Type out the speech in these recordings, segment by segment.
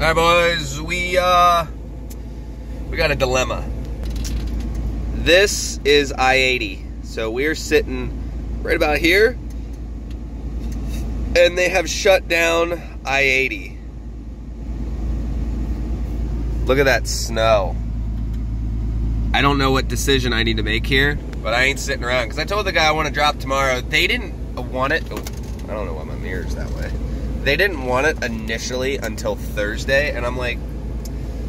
Alright boys, we got a dilemma. This is I-80, so we're sitting right about here, and they have shut down I-80. Look at that snow. I don't know what decision I need to make here, but I ain't sitting around, because I told the guy I want to drop tomorrow. They didn't want it. Oh, I don't know why my mirror's that way. They didn't want it initially until Thursday, and I'm like,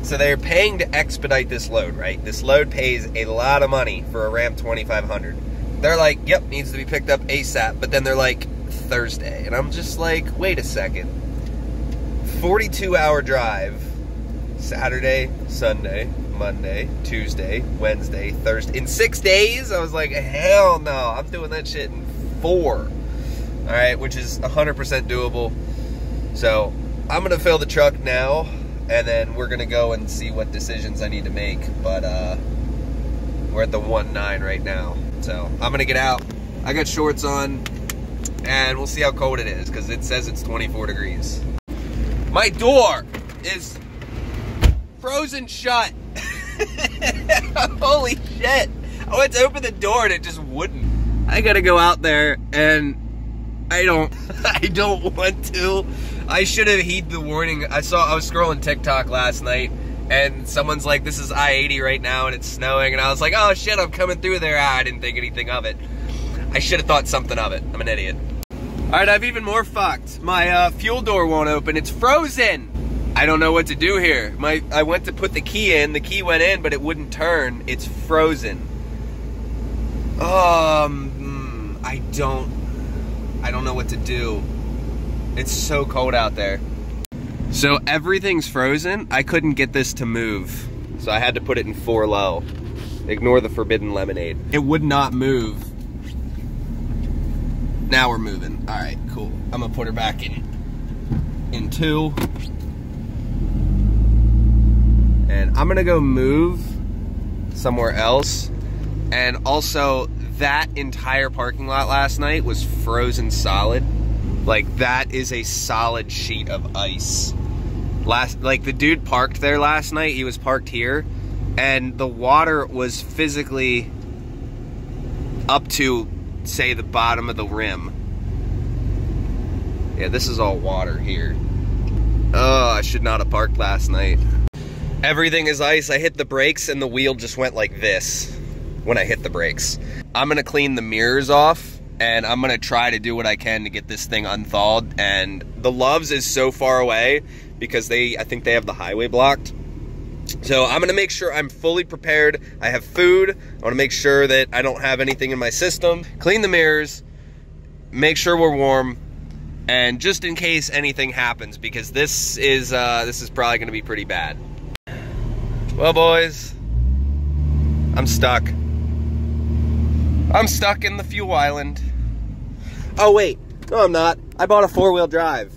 so they're paying to expedite this load, right? This load pays a lot of money for a Ram 2500. They're like, yep, needs to be picked up ASAP, but then they're like, Thursday. And I'm just like, wait a second. 42-hour drive, Saturday, Sunday, Monday, Tuesday, Wednesday, Thursday. In 6 days, I was like, hell no, I'm doing that shit in 4. All right, which is 100% doable. So I'm gonna fill the truck now, and then we're gonna go and see what decisions I need to make. But we're at the 1.9 right now, so I'm gonna get out. I got shorts on, and we'll see how cold it is, because it says it's 24 degrees. My door is frozen shut. Holy shit. I went to open the door and it just wouldn't. I gotta go out there, and I don't want to. I should have heeded the warning. I was scrolling TikTok last night, and someone's like, this is I-80 right now and it's snowing, and I was like, oh shit, I'm coming through there. I didn't think anything of it. I should have thought something of it. I'm an idiot. Alright, I've even more fucked. My fuel door won't open. It's frozen. I don't know what to do here. I went to put the key in. The key went in, but it wouldn't turn. It's frozen. I don't know what to do. It's so cold out there. So everything's frozen. I couldn't get this to move, so I had to put it in 4-low. Ignore the forbidden lemonade. It would not move. Now we're moving. All right, cool. I'm gonna put her back in 2. And I'm gonna go move somewhere else. And also, that entire parking lot last night was frozen solid. Like, that is a solid sheet of ice. Like, the dude parked there last night. He was parked here, and the water was physically up to, say, the bottom of the rim. Yeah, this is all water here. Oh, I should not have parked last night. Everything is ice. I hit the brakes and the wheel just went like this when I hit the brakes. I'm gonna clean the mirrors off, and I'm gonna try to do what I can to get this thing unthawed. And the Love's is so far away because I think they have the highway blocked. So I'm gonna make sure I'm fully prepared. I have food. I wanna make sure that I don't have anything in my system. Clean the mirrors, make sure we're warm, and just in case anything happens, because this is probably gonna be pretty bad. Well boys, I'm stuck. I'm stuck in the fuel island. Oh wait, no I'm not. I bought a 4-wheel drive.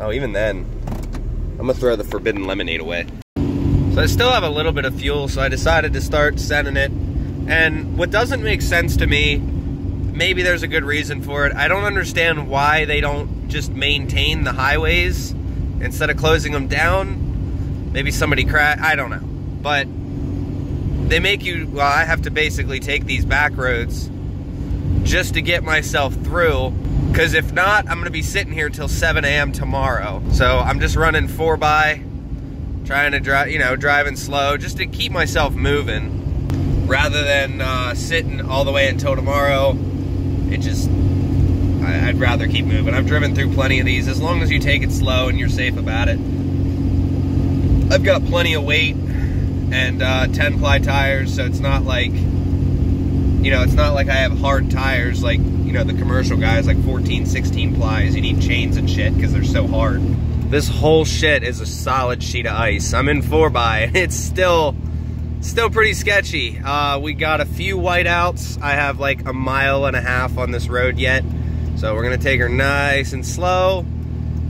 Oh, even then, I'm gonna throw the forbidden lemonade away. So I still have a little bit of fuel, so I decided to start sending it. And what doesn't make sense to me, maybe there's a good reason for it. I don't understand why they don't just maintain the highways instead of closing them down. Maybe somebody crashed, I don't know. But they make you, well, I have to basically take these back roads just to get myself through, because if not, I'm gonna be sitting here till 7 a.m. tomorrow. So I'm just running 4x, trying to drive, you know, driving slow, just to keep myself moving, rather than sitting all the way until tomorrow. It just, I'd rather keep moving. I've driven through plenty of these. As long as you take it slow and you're safe about it. I've got plenty of weight and 10-ply tires, so it's not like, you know, it's not like I have hard tires like, you know, the commercial guys, like 14, 16 plies. You need chains and shit because they're so hard. This whole shit is a solid sheet of ice. I'm in 4x. It's still pretty sketchy. We got a few whiteouts. I have like 1.5 miles on this road yet. So we're gonna take her nice and slow.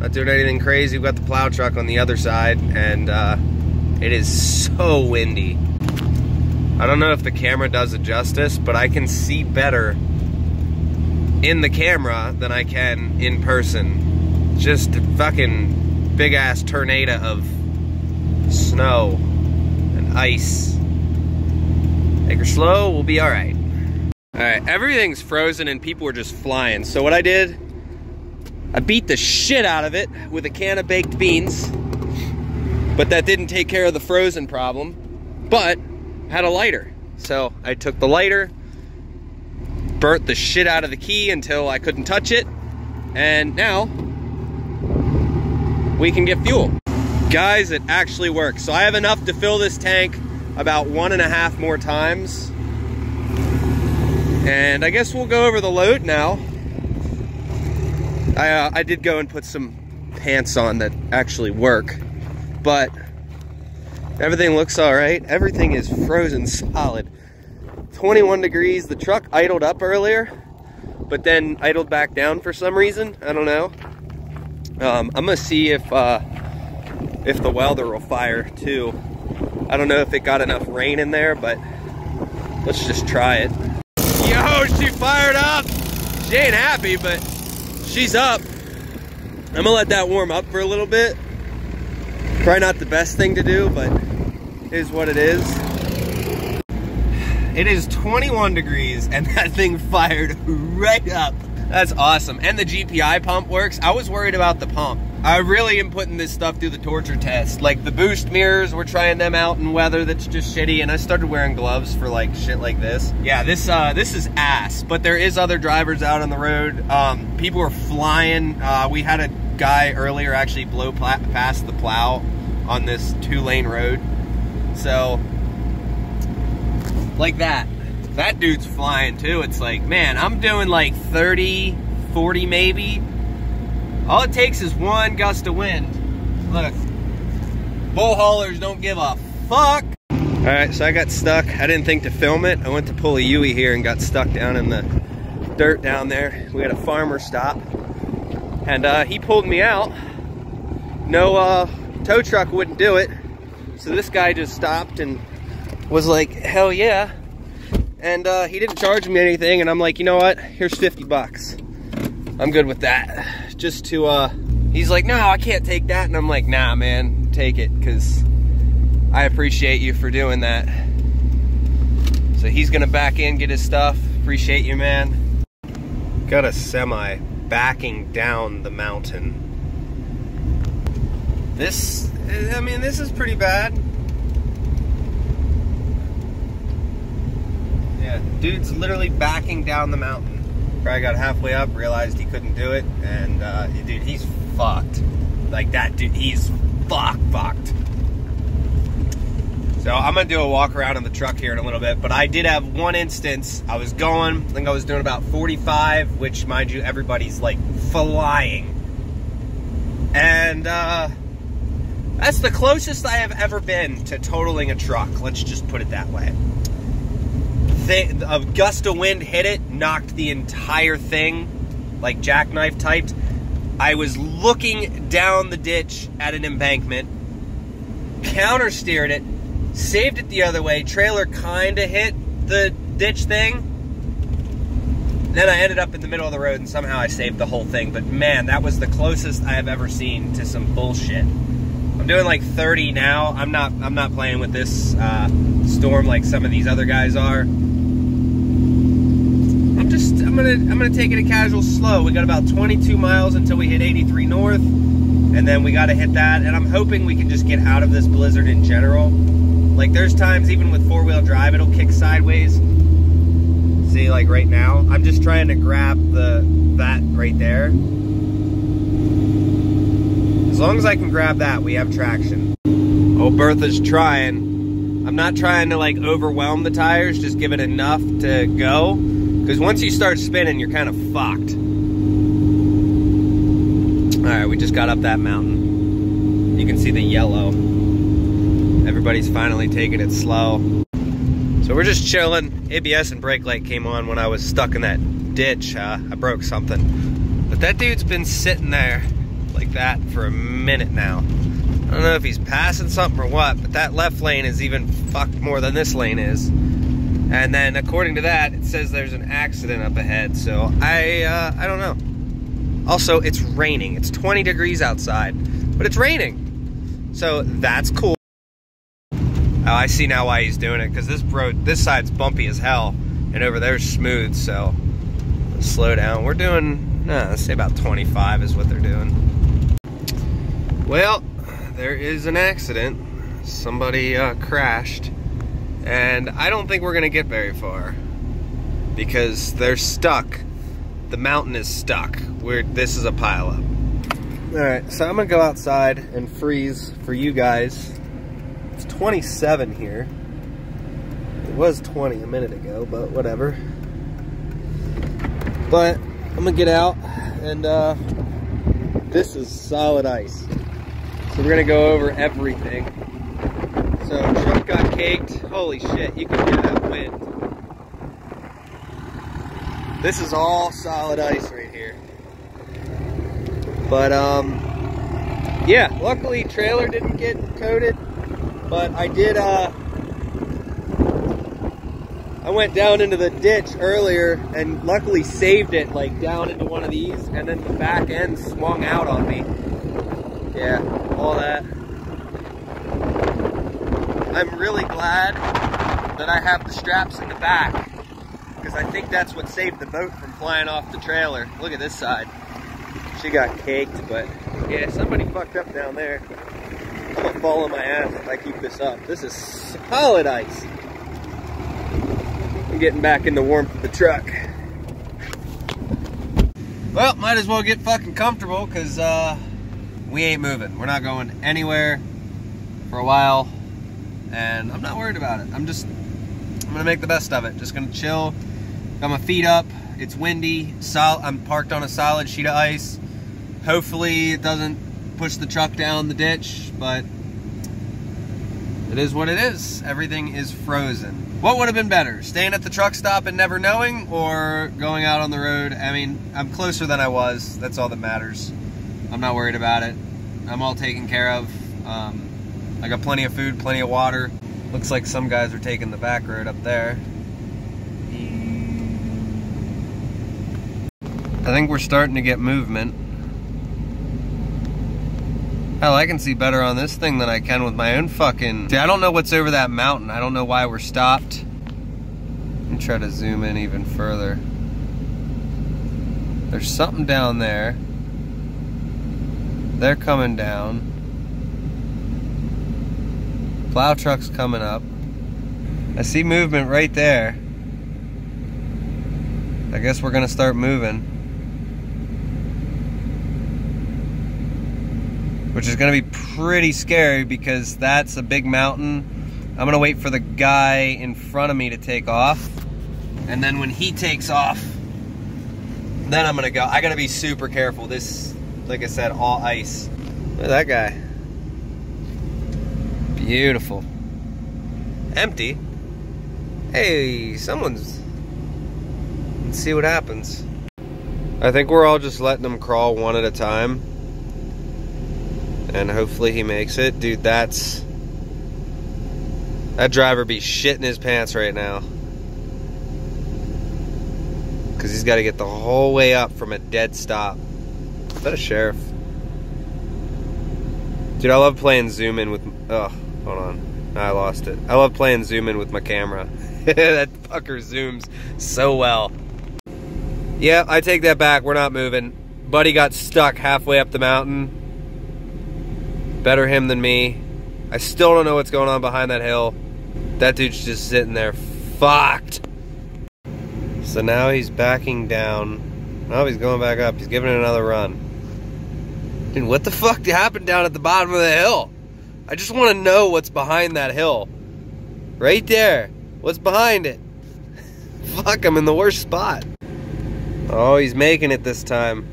Not doing anything crazy. We've got the plow truck on the other side, and it is so windy. I don't know if the camera does it justice, but I can see better in the camera than I can in person. just a fucking big ass tornado of snow and ice. Take her slow, we'll be alright. Alright, everything's frozen and people are just flying. So what I did, I beat the shit out of it with a can of baked beans. But that didn't take care of the frozen problem. But I had a lighter. So I took the lighter, burnt the shit out of the key until I couldn't touch it. And now we can get fuel. Guys, it actually works. So I have enough to fill this tank about 1.5 more times. And I guess we'll go over the load now. I did go and put some pants on that actually work, but everything looks all right. Everything is frozen solid. 21 degrees. The truck idled up earlier, but then idled back down for some reason. I don't know. I'm gonna see if the welder will fire too. I don't know if it got enough rain in there, but let's just try it. Yo, she fired up. She ain't happy, but she's up. I'm gonna let that warm up for a little bit. Probably not the best thing to do, but it is what it is. It is 21 degrees and that thing fired right up. That's awesome. And the GPI pump works. I was worried about the pump. I really am putting this stuff through the torture test. Like the boost mirrors, we're trying them out in weather that's just shitty, and I started wearing gloves for like shit like this. Yeah, this is ass, but there is other drivers out on the road. People are flying. We had a guy earlier actually blow past the plow on this 2-lane road. So, like that dude's flying too. It's like, man, I'm doing like 30, 40 maybe. All it takes is one gust of wind. Look, bull haulers don't give a fuck. All right, so I got stuck. I didn't think to film it. I went to pull a Yui here and got stuck down in the dirt down there. We had a farmer stop, and he pulled me out. No tow truck wouldn't do it. So this guy just stopped and was like, hell yeah. And he didn't charge me anything, and I'm like, you know what? Here's 50 bucks. I'm good with that. Just to, he's like, no, I can't take that. And I'm like, nah, man, take it, because I appreciate you for doing that. So he's going to back in, get his stuff. Appreciate you, man. Got a semi backing down the mountain. This, I mean, this is pretty bad. Yeah, dude's literally backing down the mountain. Probably got halfway up, realized he couldn't do it, and dude, he's fucked. Like that dude, he's fucked. So I'm gonna do a walk around in the truck here in a little bit, but I did have one instance. I was going, I think I was doing about 45, which mind you, everybody's like flying. And that's the closest I have ever been to totaling a truck. Let's just put it that way. A gust of wind hit it, knocked the entire thing, like jackknife typed. I was looking down the ditch at an embankment, countersteered it, saved it the other way, trailer kinda hit the ditch thing. Then I ended up in the middle of the road and somehow I saved the whole thing, but man, that was the closest I have ever seen to some bullshit. I'm doing like 30 now. I'm not playing with this storm like some of these other guys are. I'm gonna take it a casual slow. We got about 22 miles until we hit 83 north, and then we gotta hit that, and I'm hoping we can just get out of this blizzard in general. Like there's times even with four-wheel drive it'll kick sideways. See, like right now, I'm just trying to grab that right there. As long as I can grab that, we have traction. Oh, Bertha's trying. I'm not trying to like overwhelm the tires, just give it enough to go. Because once you start spinning, you're kind of fucked. All right, we just got up that mountain. You can see the yellow. Everybody's finally taking it slow. So we're just chilling. ABS and brake light came on when I was stuck in that ditch. I broke something. But that dude's been sitting there like that for a minute now. I don't know if he's passing something or what, but that left lane is even fucked more than this lane is. And then according to that, it says there's an accident up ahead, so I don't know. Also, it's raining. It's 20 degrees outside, but it's raining. So that's cool. Oh, I see now why he's doing it, because this road, this side's bumpy as hell, and over there's smooth, so let's slow down. We're doing, let's say about 25 is what they're doing. Well, there is an accident. Somebody crashed, and I don't think we're going to get very far, because they're stuck. The mountain is stuck. This is a pileup. Alright, so I'm going to go outside and freeze for you guys. It's 27 here. It was 20 a minute ago, but whatever. But I'm going to get out, and this is solid ice. So we're going to go over everything. So Trump got caked. Holy shit, you can hear that wind. This is all solid ice right here. But, yeah, luckily trailer didn't get coated, but I did, I went down into the ditch earlier and luckily saved it, like, down into one of these, and then the back end swung out on me. Yeah, all that. I'm really glad that I have the straps in the back, because I think that's what saved the boat from flying off the trailer. Look at this side. She got caked, but yeah, somebody fucked up down there. I'm gonna fall on my ass if I keep this up. This is solid ice. I'm getting back in the warmth of the truck. Well, might as well get fucking comfortable, because we ain't moving. We're not going anywhere for a while, and I'm not worried about it. I'm gonna make the best of it. Just gonna chill. Got my feet up. It's windy. I'm parked on a solid sheet of ice. Hopefully it doesn't push the truck down the ditch, but it is what it is. Everything is frozen. What would have been better? Staying at the truck stop and never knowing, or going out on the road? I mean, I'm closer than I was. That's all that matters. I'm not worried about it. I'm all taken care of. I got plenty of food, plenty of water. Looks like some guys are taking the back road up there. I think we're starting to get movement. Hell, I can see better on this thing than I can with my own fucking... See, I don't know what's over that mountain. I don't know why we're stopped. Let me try to zoom in even further. There's something down there. They're coming down. Plow truck's coming up. I see movement right there. I guess we're gonna start moving. Which is gonna be pretty scary, because that's a big mountain. I'm gonna wait for the guy in front of me to take off, and then when he takes off, then I'm gonna go. I gotta be super careful. This, like I said, all ice. Look at that guy. Beautiful. Empty. Hey, someone's... Let's see what happens. I think we're all just letting them crawl one at a time. And hopefully he makes it. Dude, that's... That driver be shitting his pants right now. Because he's got to get the whole way up from a dead stop. Is that a sheriff? Dude, I love playing zoom in with... Oh, hold on. I lost it. I love playing zoom in with my camera. That fucker zooms so well. Yeah, I take that back. We're not moving. Buddy got stuck halfway up the mountain. Better him than me. I still don't know what's going on behind that hill. That dude's just sitting there fucked. So now he's backing down. Now he's going back up. He's giving it another run. Dude, what the fuck happened down at the bottom of the hill? I just want to know what's behind that hill. Right there. What's behind it? Fuck, I'm in the worst spot. Oh, he's making it this time.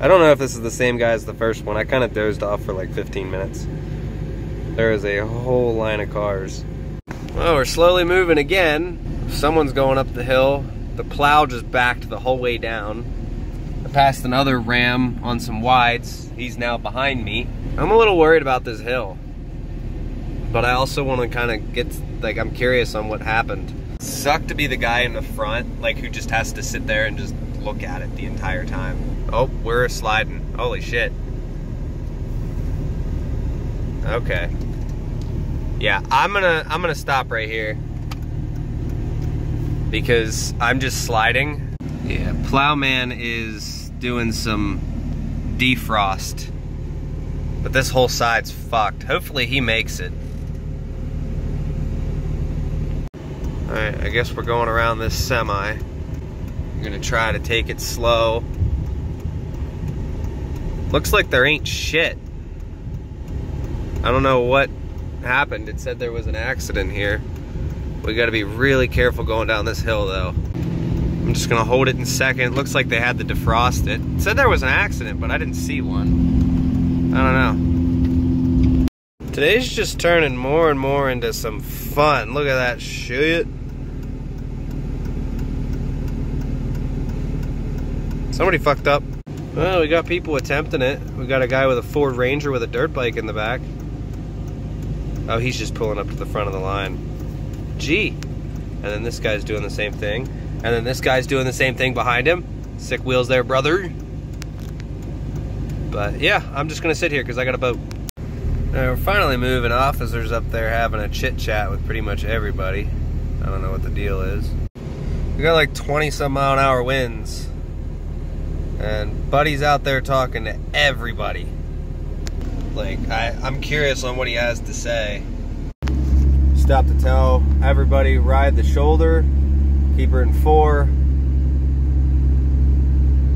I don't know if this is the same guy as the first one. I kind of dozed off for like 15 minutes. There is a whole line of cars. Well, we're slowly moving again. Someone's going up the hill. The plow just backed the whole way down. I passed another ram on some wides. He's now behind me. I'm a little worried about this hill. But I also want to kind of get, like, I'm curious on what happened. Sucked to be the guy in the front, like, who just has to sit there and just look at it the entire time. Oh, we're sliding. Holy shit. Okay. Yeah, I'm gonna stop right here because I'm just sliding. Yeah, Plowman is doing some defrost, but this whole side's fucked. Hopefully he makes it. All right, I guess we're going around this semi. I'm gonna try to take it slow. Looks like there ain't shit. I don't know what happened. It said there was an accident here. We gotta be really careful going down this hill though. I'm just gonna hold it in second. Looks like they had to defrost it. It said there was an accident, but I didn't see one. I don't know. Today's just turning more and more into some fun. Look at that shit. Somebody fucked up. Well, we got people attempting it. We got a guy with a Ford Ranger with a dirt bike in the back. Oh, he's just pulling up to the front of the line. Gee. And then this guy's doing the same thing. And then this guy's doing the same thing behind him. Sick wheels there, brother. But yeah, I'm just gonna sit here because I got a boat. Now, we're finally moving. Officers up there having a chit chat with pretty much everybody. I don't know what the deal is. We got like 20-some-mile-an-hour winds. And Buddy's out there talking to everybody. Like, I'm curious on what he has to say. Stop to tell everybody, ride the shoulder, keep her in four.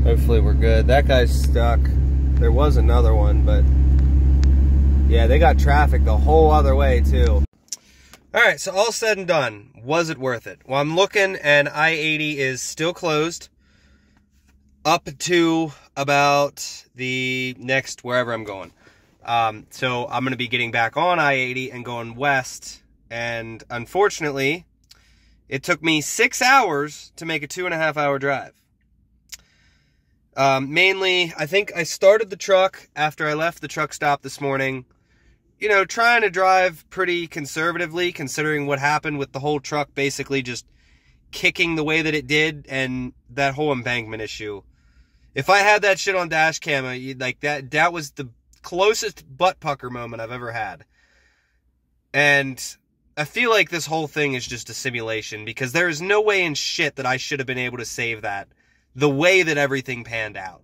Hopefully we're good. That guy's stuck. There was another one, but yeah, they got traffic the whole other way too. All right, so all said and done, was it worth it? Well, I'm looking and I-80 is still closed up to about the next wherever I'm going. So I'm going to be getting back on I-80 and going west. And unfortunately, it took me 6 hours to make a 2.5-hour drive. Mainly, I think I started the truck after I left the truck stop this morning. You know, trying to drive pretty conservatively, considering what happened with the whole truck basically just kicking the way that it did and that whole embankment issue. If I had that shit on dash cam, like that was the closest butt pucker moment I've ever had. And I feel like this whole thing is just a simulation because there is no way in shit that I should have been able to save that the way that everything panned out.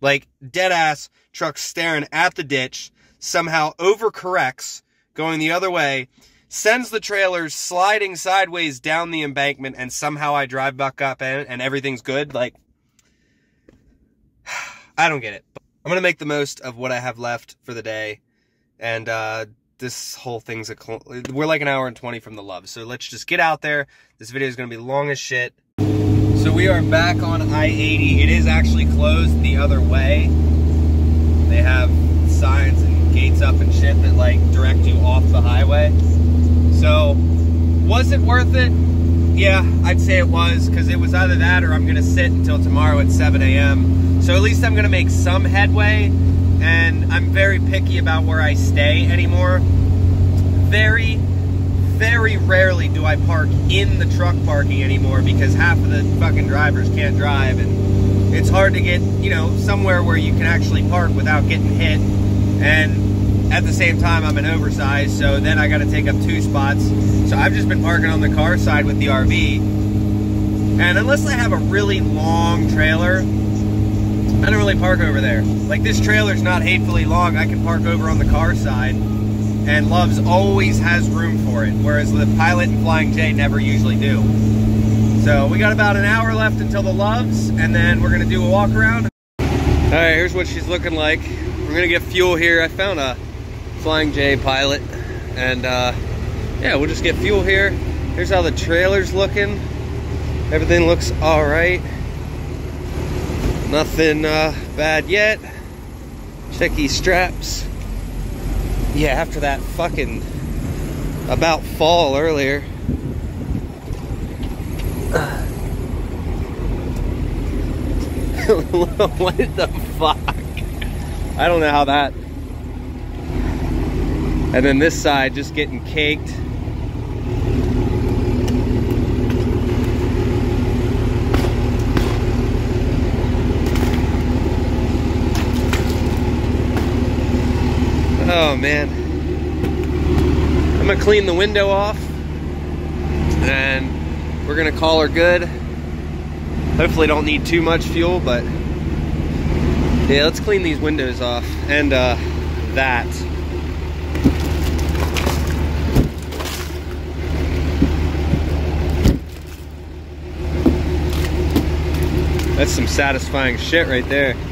Like, dead ass truck staring at the ditch, somehow overcorrects, going the other way, sends the trailers sliding sideways down the embankment, and somehow I drive back up and everything's good. Like, I don't get it. I'm gonna make the most of what I have left for the day, and this whole thing's we're like 1 hour and 20 from the Love, so let's just get out there. This video is gonna be long as shit. So we are back on I-80. It is actually closed the other way. They have signs and gates up and shit that like direct you off the highway. So was it worth it? Yeah, I'd say it was, because it was either that or I'm gonna sit until tomorrow at 7 AM. So at least I'm gonna make some headway, and I'm very picky about where I stay anymore. Very, very rarely do I park in the truck parking anymore because half of the fucking drivers can't drive, and it's hard to get, you know, somewhere where you can actually park without getting hit. And at the same time, I'm an oversized, so then I gotta take up 2 spots. So I've just been parking on the car side with the RV. And unless I have a really long trailer, I don't really park over there. Like, this trailer's not hatefully long. I can park over on the car side, and Love's always has room for it, whereas the Pilot and Flying J never usually do. So we got about 1 hour left until the Love's, and then we're gonna do a walk around. All right, here's what she's looking like. We're gonna get fuel here. I found a Flying J Pilot, and yeah, we'll just get fuel here. Here's how the trailer's looking. Everything looks all right. Nothing bad yet. Check these straps. Yeah, after that fucking about fall earlier. What the fuck? I don't know how that. And then this side just getting caked. Oh man, I'm gonna clean the window off and we're gonna call her good. Hopefully don't need too much fuel, but yeah, let's clean these windows off and that. That's some satisfying shit right there.